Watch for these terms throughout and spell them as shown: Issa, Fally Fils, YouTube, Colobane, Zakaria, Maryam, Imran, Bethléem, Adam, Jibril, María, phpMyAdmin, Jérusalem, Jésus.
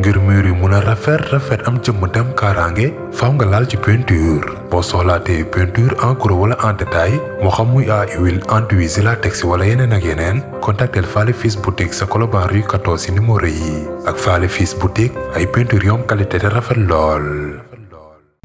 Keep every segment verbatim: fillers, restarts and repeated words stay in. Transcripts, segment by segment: ngir mur yi mun a rafet rafet am jëmmatam kaaraange faaw nga laal ci peinture boo soxlaatee peinture en gros wala en détail moo xam muy à huile enduisé latex wala yeneen ak yeneen contactel Fally Fils boutique sa Colobane rue quatorze ci numéro yi ak Fally Fils boutique ay peinture yom qualité te rafet lool.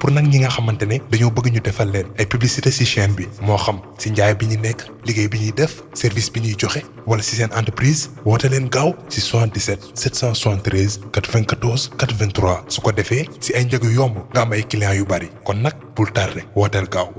Pour nag ñi nga xamante ne dañoo bëgg ñu defal leen ay publicité ci chaîne bi moo xam ci njaay bi ñu nekk liggéey bi ñuy def service bi ñuy joxe wala ci seen entreprise woote leen gaaw ci soixante-dix-sept sept cent soixante-treize quatre-vingt-quatorze quatre-vingt-trois su ko defee ci ay njëg yu yomb nga am ay clients yu bari kon nag bul tardé wooteel gaaw.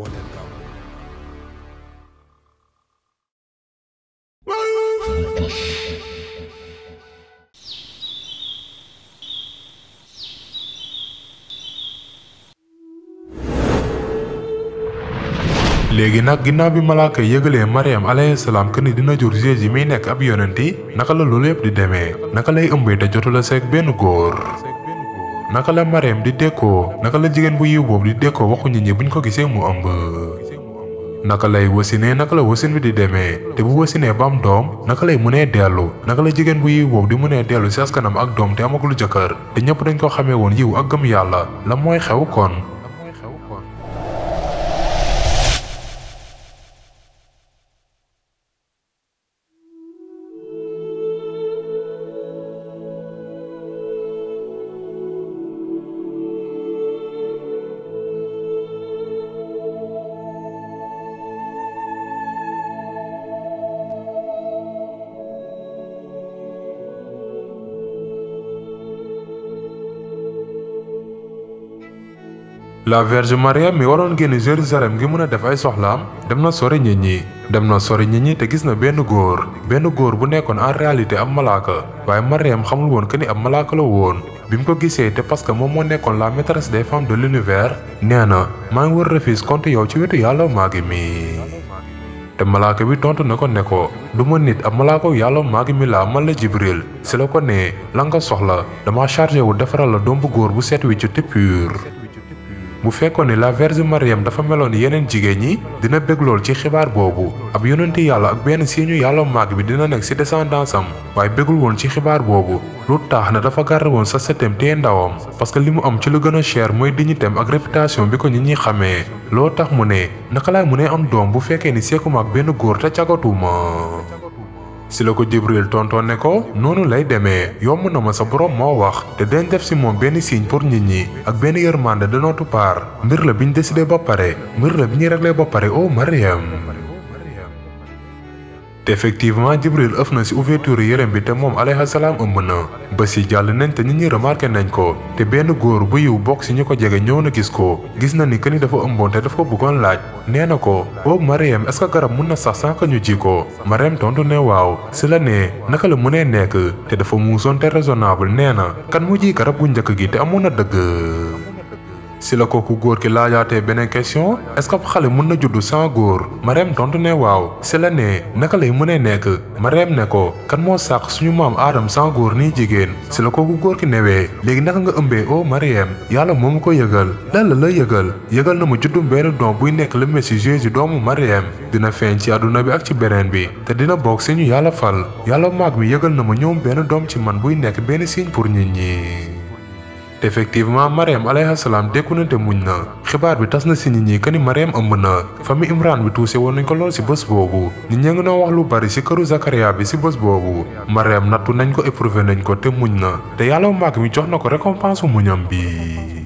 léegi nag ginnaaw bi malaaka yëgalee Maryam alayhi salaam que ni dina jur Jésus mi nekk ab yonenti naka la loolu yëpp di demee naka lay ëmbee te jotu la seeg benn góor naka la Maryam di dékkoo naka la jigéen bu yiw boobu di dékkoo waxu nit ñi buñ ko gisee mu ëmb naka lay wasinee naka la wasin bi di demee te bu wasinee ba am doom naka lay mënee dellu naka la jigéen bu yiw boobu di mënee dellu si askanam ak doom te amagul jëkkër te ñëpp dañ ko xamee woon yiw ak gëm yàlla la mooy xew kon. La Vierge Maria mi waroon génn Jérusalem gi mën a def ay soxlaam dem na sori nit ñi dem na sori nit ñi te gis na benn góor benn góor bu nekkoon en réalité ab malaaka waaye Mariam xamul woon que ni ab malaaka la woon bi mu ko gisee te parce que moom moo nekkoon la maîtresse des femmes de l'univers nee na maa ngi war refuse compte yow ci wetu yàlla maa ngi mi te malaaka bi tontu na ko ne ko du ma nit ab malaaka yàlla maa ngi mi laa man la Jibril si la ko nee la nga soxla dama chargé wu defaral la doom bu góor bu set wi ci te pur bu fekkoon ne la Vierge Maryam dafa meloon yeneen jigéen ñi dina bëgg lool ci xibaar boobu ab yonenti yàlla ak benn siiñu yàlla màgg bi dina nekk ci descendance am waaye bëggul woon ci xibaar boobu lu tax na dafa garde woon sa setem te ndawam parce que li mu am ci lu gën a cher mooy dignitéem ak réputation bi ko nit ñi xamee loo tax mu ne naka laay mu ne am doom bu fekkee ni seekuma ak benn góor te cagatuma si la ko Jibril tontoon ne ko noonu lay demee yomb na ma sa borom moo wax te dañ def si moom benn signe pour nit ñi ak benn yërmande de notre part mbir la bi ñu décidé ba pare mbir la bi ñuy réglé ba pare oh Maryam. te effectivement Jibril ëf na si ouverture yërëm bi te moom alayhi salaam ëmb na ba si jàll nañ te nit ñi remarqué nañ ko te benn góor bu yiw bokk si ñu ko jege ñëw na gis ko gis na ni que ni dafa ëmboon te daf ko bëggoon laaj. nee na ko oh Maryam est-ce que garab mun na sax sans que ñu ji ko Maryam tontu ne waaw si la ne naka la mënee nekk te dafa muusoon te raisonnable nee na kan mu ji garab gu njëkk gi te amoon na dëgg. si la kooku góor ki laajaatee beneen question est-ce que xale mën na juddu sans góor Maryam tontu ne waaw si la ne naka lay mënee nekk Maryam ne ko kan moo sàq suñu maam aadam sans góor nii jigéen si la kooku góor ki newee léegi naka nga ëmbee oh Maryam yàlla moomu ko yëgal lan la la yëgal yëgal na mu juddum benn doom buy nekk le messie Jésus doomu Maryam dina feeñ ci àdduna bi ak ci beneen bi te dina bokk si ñu yàlla fal yàlla maag mi yëgal na ma ñoom benn doom ci man buy nekk benn signe pour nit ñi. effectivement Maryam alayhi salaam dékku na te muñ na xibaar bi tas na si nit ñi que ni Maryam ëmb na famille Imran bi tuuse woon nañ ko lool si bés boobu nit ñi ngi noo wax lu bari si këru Zakaria bi si bés boobu Maryam nattu nañ ko éprouvé nañ ko te muñ na te yàlla màgg mi jox na ko récompense muñam bi.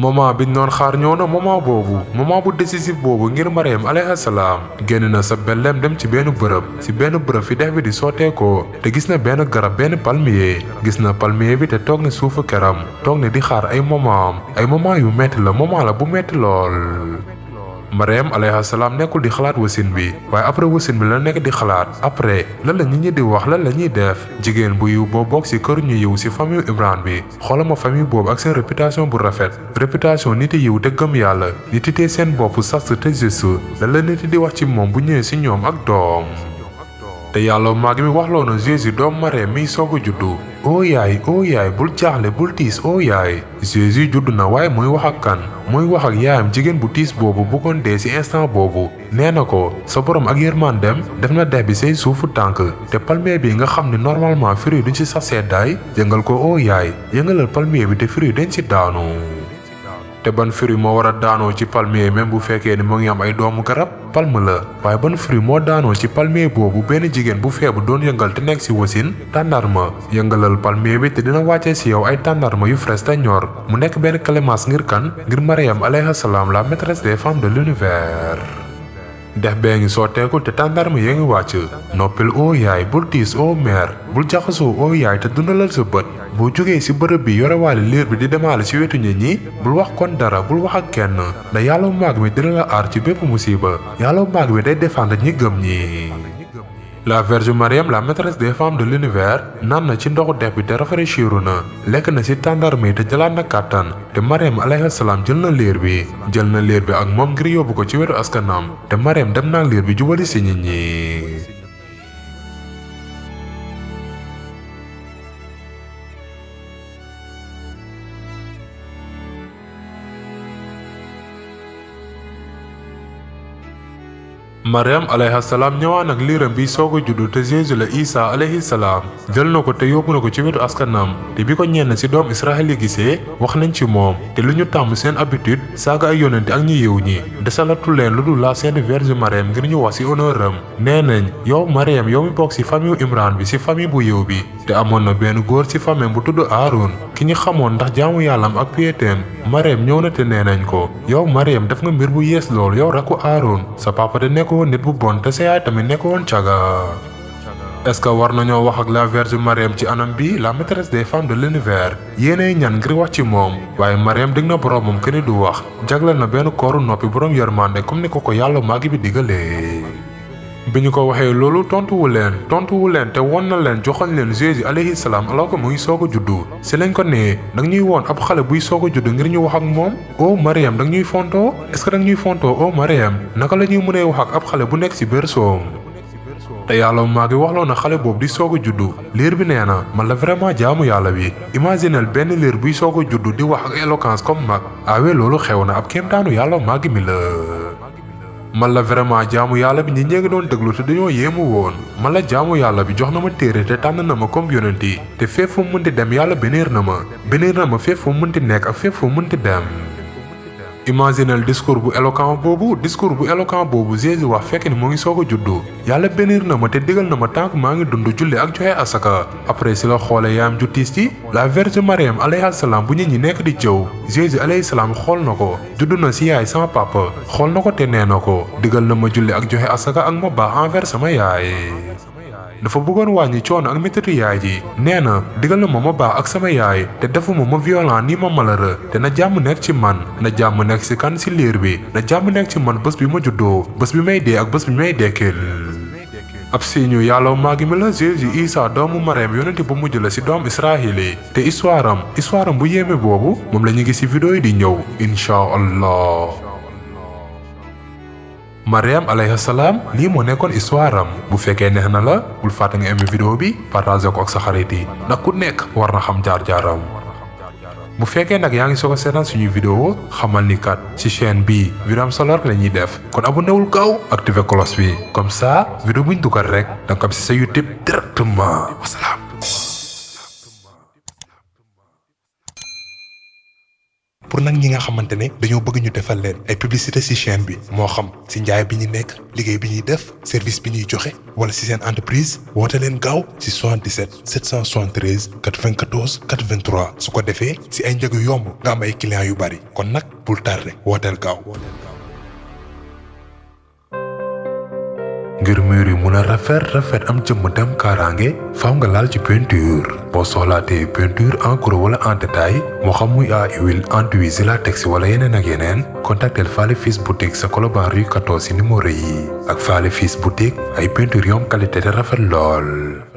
moment biñ doon xaar ñëw na moment boobu moment bu décisif boobu ngir Maryam alayhi salaam génn na sa Bethléem dem ci benn bërëb si benn bërëb fi dex bi di sooteekoo te gis na benn garab benn palmier gis na palmier bi te toog ne suufu këram toog ne di xaar ay moment am ay moment yu metti la moment la bu metti lool. Maryam alayhi salaam nekkul di xalaat wasin bi waaye après wasin bi la nekk di xalaat après lan la nit ñi di wax lan la ñuy def jigéen bu yiw boo bokk ci kër ñu yiw ci famille Imran bi xoolama famille boobu ak seen réputation bu rafet réputation nit yiw te gëm yàlla nit yi tee seen bopp sas te juste lan la nit di wax ci moom bu ñëwee ci ñoom ak doom. te yàlla maag mi waxloo na Jésus doom Maryam miy soog a juddu oo yaay oo yaay bul jaaxle bul tiis oo yaay Jésus judd na waaye muy wax ak kan muy wax ak yaayam jigéen bu tiis boobu bu kon dee ci instant boobu nee na ko sa borom ak yërmandem def na dex bi say suufu tànk te palmier bi nga xam ne normalement fruit duñ ci sax seddaay jëngal ko oo yaay yëngalal palmier bi te fruit dañ ci daanu te ban fruit moo war a daanoo ci palmier même bu fekkee ne moo ngi am ay doomu garab palme la waaye ban fruit moo daanoo ci palmier boobu benn jigéen bu feebu doon yëngal te nekk ci wasin tàndarma yëngalal palmier bi te dina wàccee ci yow ay tàndarma yu fres te ñor mu nekk benn clémence ngir kan ngir Maryam alayha salaam la maîtresse des femmes de l'univers dex bee ngi sooteeku te tàndarma yaa ngi wàcc noppil oo yaay bul tiis oo meer bul jaxasoo oo yaay te dundalal sa bët boo jógee ci bërëb bi yorewaale liir bi di demaale ci wetu nit ñi bul wax kon dara bul wax ak kenn da yàlla maag mi dina la aar ci bépp musiba yàlla maag mi day défendre ñi gëm ñi la Vierge Maryam la maîtresse des femmes de l'univers naan na ci ndoxu dex bi te rafraîchiru na lekk na ci tàndarma yi te jëlaat na kàttan te Maryam alayhi salaam jël na liir bi jël na liir bi ak moom ngir yóbbu ko ci wetu askanam te Maryam dem na liir bi jubali ci nit ñi Maryam alayha salaam ñëwaan ak liiram bi soog a juddu te Jésus la Isa alayhi salaam jël na ko te yóbbu na ko ci wetu askanam te bi ko ñenn ci doom Israël yi gisee wax nañ ci moom te lu ñu tàmm seen habitude saaga ay yonente ak ñi yeewu ñi desalatu leen lu dul la Sainte Vierge Maryam ngir ñu wax ci honneur am nee nañ yow Maryam yow mi bokk ci famille Imran bi ci famille bu yeew bi te amoon na benn góor ci famille bu tudd Aaron ki ñu xamoon ndax jaamu yàllam ak piétéem Maryam ñëw na te nee nañ ko yow Maryam def nga mbir bu yees lool yow rakku Aaron sa papa de nekkoon nit bu bon te sa yaay tamit nekkoon caga est-ce que war nañoo wax ak la Vierge Maryam ci anam bi la maîtresse des femmes de l'univers yéenay ñan ngir wax ci moom waaye Maryam dégg na boromam kenn du wax jagleel na benn kooru noppi borom yërmande comme ni ko ko yàlla màgg bi digalee bi ñu ko waxee loolu tontuwu leen tontuwu leen te won na leen joxoñ leen Jésus alayhi salaam alors que muy soog a juddu si lañ ko nee danga ñuy woon ab xale buy soog a juddu ngir ñu wax ak moom oh Maryam danga ñuy fontoo est-ce que danga ñuy fontoo oh Maryam naka la ñuy mënee wax ak ab xale bu nekk ci berceau te yàlla maa ngi waxloo na xale boobu di soog a juddu liir bi nee na man la vraiment jaamu yàlla bi imaginel benn liir buy soog a juddu di wax ak éloquence comme mag awe loolu xew na ab kéemtaanu yàlla maa ngi mi la man la vraiment jaamu yàlla bi ñi ñee ngi doon déglu te dañoo yéemu woon man la jaamu yàlla bi jox na ma téere te tànn na ma comme yonent yi te fépp fu mu mënti dem yàlla bénir na ma bénir na ma fépp fu mu mënti nekk ak fépp fu mu mënti dem imaginel discours bu éloquent boobu discours bu éloquent boobu Jésus wax fekk ni moo ngi soog a juddu yàlla bénir na ma te digal na ma tànk maa ngi dund julli ak joxe asaka après si la xoole yaam ju tiis ci la Vierge Maryam alayha salaam bu nit ñi nekk di jëw Jésus alayhi salaam xool na ko juddu na si yaay sama papa xool na ko te nee na ko digal na ma julli ak joxe asaka ak ma baax envers sama yaay dafa bëggoon wàññi coono ak méttitu yaay ji nee na digal na ma ma baax ak sama yaay te defuma ma violent ni ma malheureux te na jàmm nekk ci man na jàmm nekk ci kan ci liir bi na jàmm nekk ci man bés bi ma juddoo bés bi may dee ak bés bi may dekkil ab siiñu yàlla maagi mi la Jésus Isa doomu Maryam yonente bu mujj la ci doom Israël yi te histoire am histoire am bu yéeme boobu moom la ñu gis ci vidéo yi di ñëw incha allah. Maryam alayha salaam lii moo nekkoon histoire am bu fekkee neex na la bul fàtte nga aimé vidéo bi partager ko ak sa xarit yi ndax ku nekk war na xam jaar-jaaram bu fekkee nag yaa ngi soog a seetaan suñuy vidéo xamal ni kat ci chaîne bi vidéo am solo la ñuy def kon abonné wul gaaw activer cloche bi comme ça vidéo buñ dugal rek da nga xam ci sa YouTube directement wasalaam. pour nag ñi nga xamante ne dañoo bëgg ñu defal leen ay publicité ci chaîne bi moo xam ci njaay bi ñu nekk liggéey bi ñuy def service bi ñuy joxe wala ci seen entreprise woote leen gaaw ci soixante-dix-sept sept cent soixante-treize quatre-vingt-quatorze quatre-vingt-trois su ko defee ci ay njëg yu yomb nga am ay clients yu bari kon nag bul tardé wooteel gaaw. ngir mur yi mun a rafet rafet am jëmm dem kaaraange faaw nga laal ci peinture boo soxlaatee peinture en gros wala en détail moo xam muy à huile enduit latex wala yeneen ak yeneen contactel Fally Fils boutique sa Colobane rue quatorze numéro yi ak Fally Fils boutique ay peinture yom qualité te rafet lool.